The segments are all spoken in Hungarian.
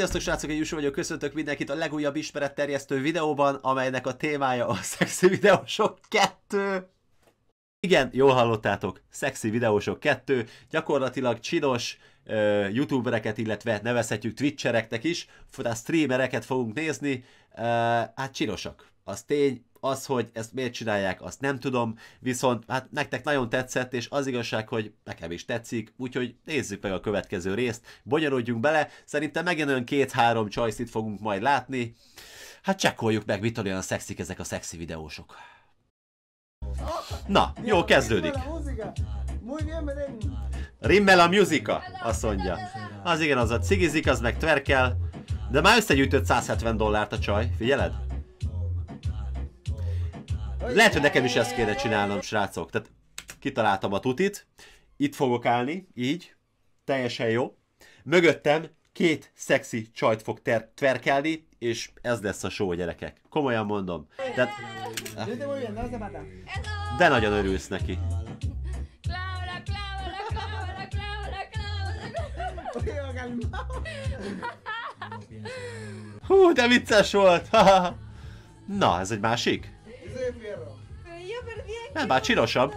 Sziasztok srácok, én Jusó vagyok, köszöntök mindenkit a legújabb ismeretterjesztő videóban, amelynek a témája a Szexi Videósok 2. Igen, jól hallottátok, Szexi Videósok 2, gyakorlatilag csinos youtubereket, illetve nevezhetjük twitchereknek is, tehát streamereket fogunk nézni, hát csinosak, az tény. Az, hogy ezt miért csinálják, azt nem tudom, viszont hát nektek nagyon tetszett, és az igazság, hogy nekem is tetszik, úgyhogy nézzük meg a következő részt, bonyolódjunk bele, szerintem megint olyan 2-3 csajszit fogunk majd látni, hát csekkoljuk meg, mitől olyan szexik ezek a szexi videósok. Na, jó, kezdődik. Rimmel a musica, azt mondja. Az igen, az a cigizik, az meg twerkel, de már összegyűjtött $170 a csaj, figyeled? Lehet, hogy nekem is ezt kéne csinálnom, srácok. Tehát kitaláltam a tutit. Itt fogok állni, így. Teljesen jó. Mögöttem két szexi csajt fog tverkelni, és ez lesz a show, gyerekek. Komolyan mondom. Tehát... De nagyon örülsz neki. Hú, de vicces volt! Na, ez egy másik? Nem, bár csinosabb.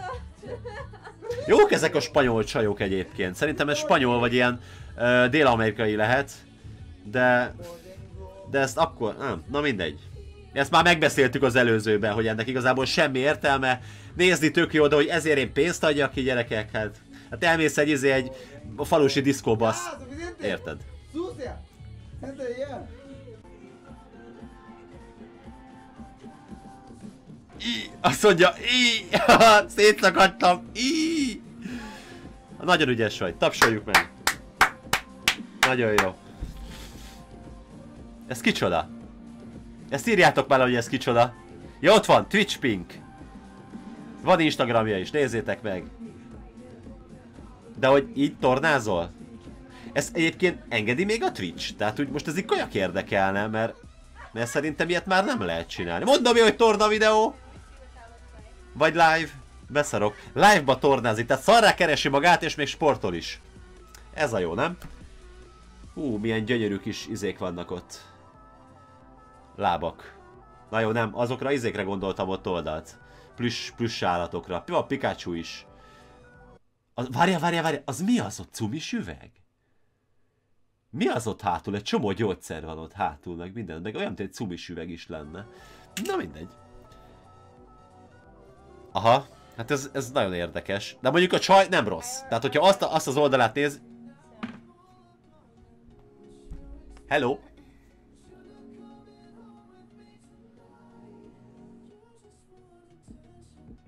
Jók ezek a spanyol csajok egyébként. Szerintem ez spanyol vagy ilyen dél-amerikai lehet. De ezt akkor... Nem, na mindegy. Ezt már megbeszéltük az előzőben, hogy ennek igazából semmi értelme. Nézni tök jó, de hogy ezért én pénzt adjak ki, gyerekek. Hát elmész egy falusi diszkóba, azt... Érted? Íh, azt mondja, íh, szétszakadtam, íh. Nagyon ügyes vagy, tapsoljuk meg. Nagyon jó. Ez kicsoda? Ezt írjátok már, hogy ez kicsoda. Ja, ott van, Twitch Pink. Van Instagramja is, nézzétek meg. De hogy így tornázol? Ez egyébként engedi még a Twitch? Tehát úgy most ez így kajak érdekelne, mert szerintem ilyet már nem lehet csinálni. Mondom én, hogy torna videó! Vagy live, beszarok. Live-ba tornázik, tehát szarrá keresi magát, és még sportol is. Ez a jó, nem? Hú, milyen gyönyörű kis izék vannak ott. Lábak. Na jó, nem, azokra izékre gondoltam ott oldalt. Plusz állatokra. Jó, a Pikachu is. Várja, az mi az ott, cumis üveg? Mi az ott hátul? Egy csomó gyógyszer van ott hátul, meg minden, meg olyan, mint egy cumis üveg is lenne. Na mindegy. Aha, hát ez nagyon érdekes. De mondjuk a csaj nem rossz. Tehát, hogyha azt az oldalát néz... Hello!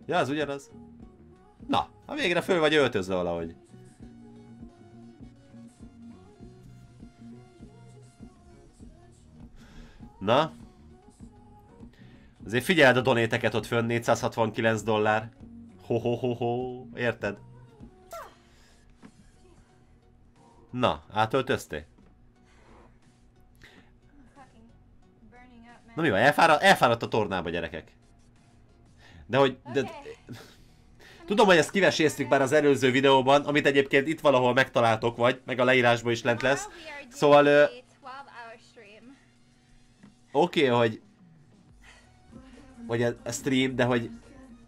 Ja, az ugyanaz. Na, a végre föl vagy öltözve valahogy. Na? Azért figyeld a donéteket ott fönn, $469. Ho-ho-ho-ho, érted? Na, átöltöztél? Na mi van, elfáradt a tornába, gyerekek. De hogy... De... Tudom, hogy ezt kiveséztük már az előző videóban, amit egyébként itt valahol megtaláltok vagy, meg a leírásban is lent lesz. Szóval... Oké, hogy a stream, de hogy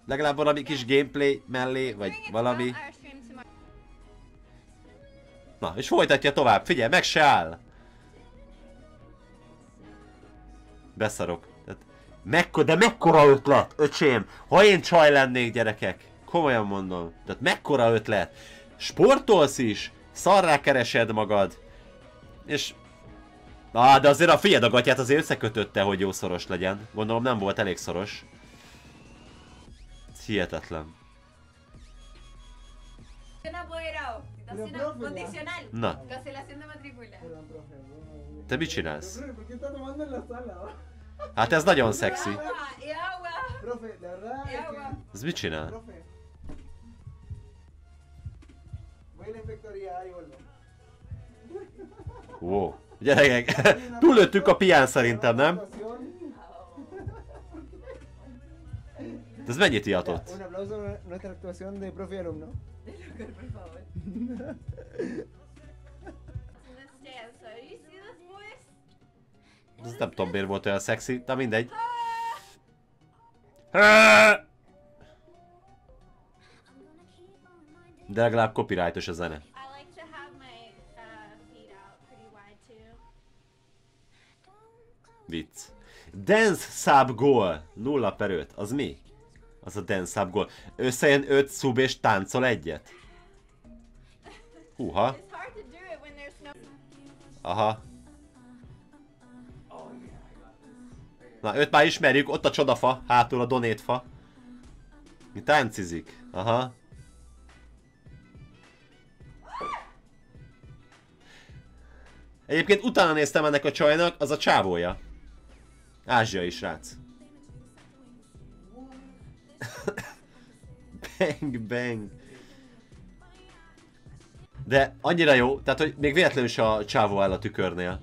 legalább valami kis gameplay mellé, vagy valami. Na, és folytatja tovább. Figyelj, meg se áll! Beszarok. De mekkora ötlet, öcsém! Ha én csaj lennék, gyerekek! Komolyan mondom. Tehát mekkora ötlet! Sportolsz is, szarrá keresed magad, és... Á, de azért a figyeld a gatyát azért összekötötte, hogy jó szoros legyen. Gondolom nem volt elég szoros. Hihetetlen. Na. Te mit csinálsz? Hát ez nagyon szexi. Ez mit csinál? Wow. Gyerekek, túllőttük a pián szerintem, nem? Ez mennyit ijatott? Ez nem tudom, miért volt olyan szexi, de mindegy. De legalább copyrightos a zene. Vicc. Dance sub goal. 0/5. Az mi? Az a dance sub goal. Összejön 5 sub és táncol egyet. Húha. Aha. Na, őt már ismerjük, ott a csodafa, hátul a donétfa. Mi táncizik. Aha. Egyébként utána néztem ennek a csajnak, az a csávója. Ázsiai srác. Bang, bang. De annyira jó, tehát hogy még véletlenül is a csávó áll a tükörnél.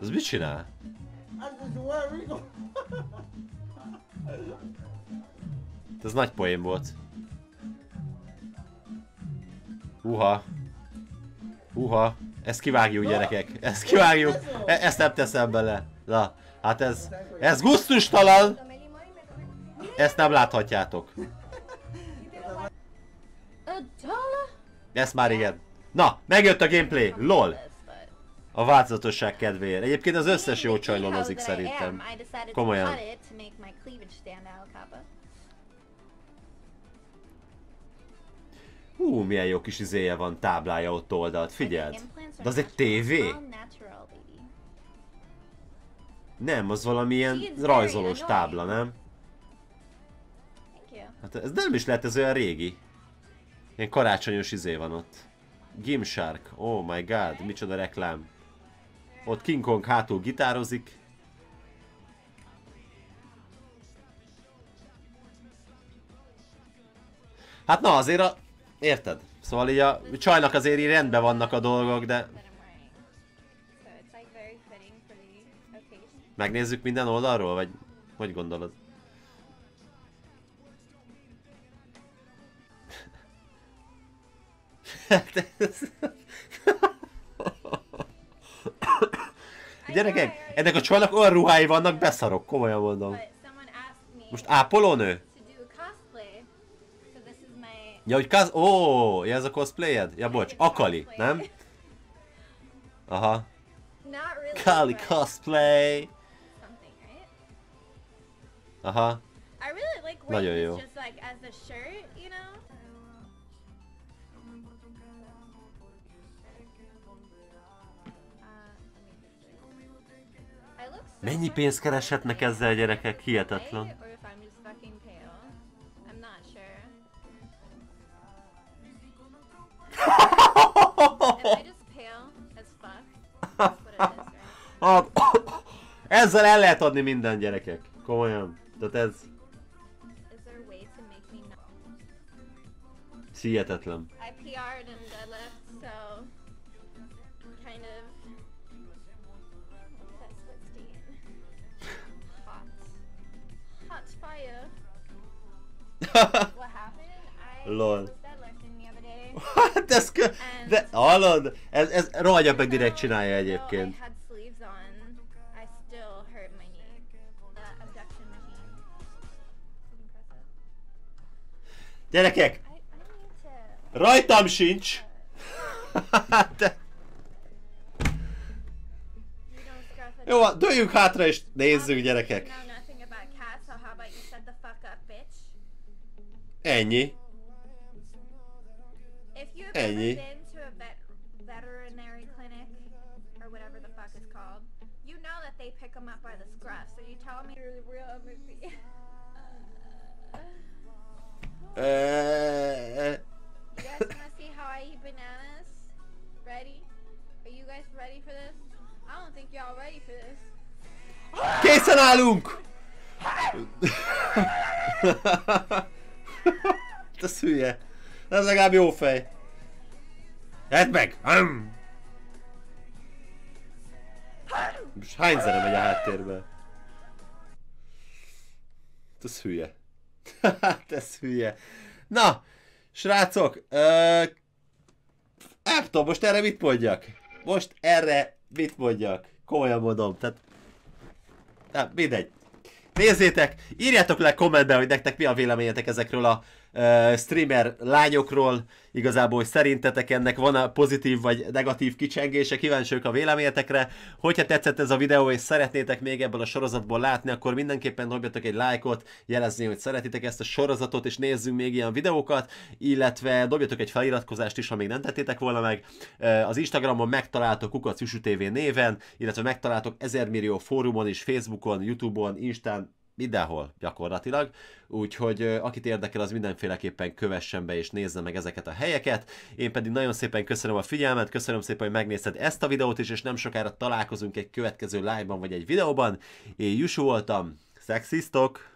Ez mit csinál? Ez nagy poén volt. Uha. Uha. Ezt kivágjuk, gyerekek. Ezt kivágjuk. Ezt nem teszem bele. Na, hát ez... Ez gusztustalan! Ezt nem láthatjátok. Ezt már igen. Na, megjött a gameplay. LOL. A változatosság kedvéért. Egyébként az összes jó csaj lolozik szerintem. Komolyan. Hú, milyen jó kis izéje van, táblája ott oldalt, figyeld! De az egy tévé? Nem, az valamilyen rajzolós tábla, nem? Hát ez nem is lehet, ez olyan régi. Ilyen karácsonyos izé van ott. Gimshark, oh my god, micsoda reklám. Ott King Kong hátul gitározik. Hát na azért a... Érted? Szóval így a csajnak azért így rendben vannak a dolgok, de... Megnézzük minden oldalról, vagy hogy gondolod? Gyerekek, ennek a csajnak olyan ruhái vannak, beszarok, komolyan mondom. Most ápolónő? Ja, hogy ó, ja, ez a cosplayed? Ja, bocs, Akali, nem? Aha. Akali cosplay! Aha. Nagyon jó. Mennyi pénzt kereshetnek ezzel, gyerekek? Hihetetlen. Ezzel el lehet adni minden, gyerekek. Komolyan. Tehát ez... Hihetetlen. LOL. Hát ez kö... De hallod? Ez rohagyabb meg direkt csinálja egyébként. Gyerekek! Rajtam sincs! De... Jó, dőljünk hátra és nézzük, gyerekek! Ennyi. Ennyi. Készen állunk! Ez hülye. Ez legalább jó fej. Edd meg! Most hány zene megy a háttérbe? Ez hülye. Hát ez hülye. Na, srácok, Nem tudom, most erre mit mondjak? Most erre mit mondjak? Komolyan mondom, tehát... Nem, mindegy. Nézzétek, írjátok le kommentben, hogy nektek mi a véleményetek ezekről a streamer lányokról. Igazából, hogy szerintetek ennek van a pozitív vagy negatív kicsengése, kíváncsiak a véleményetekre. Hogyha tetszett ez a videó és szeretnétek még ebből a sorozatból látni, akkor mindenképpen dobjatok egy lájkot, jelezni, hogy szeretitek ezt a sorozatot, és nézzünk még ilyen videókat, illetve dobjatok egy feliratkozást is, ha még nem tettétek volna meg. Az Instagramon megtaláltok Kukac TV néven, illetve megtaláltok 1000 millió fórumon is, Facebookon, Youtube-on, Instán, mindenhol gyakorlatilag, úgyhogy akit érdekel, az mindenféleképpen kövessen be és nézze meg ezeket a helyeket. Én pedig nagyon szépen köszönöm a figyelmet, köszönöm szépen, hogy megnézted ezt a videót is, és nem sokára találkozunk egy következő live-ban vagy egy videóban. Én Jusó voltam, szexisztok!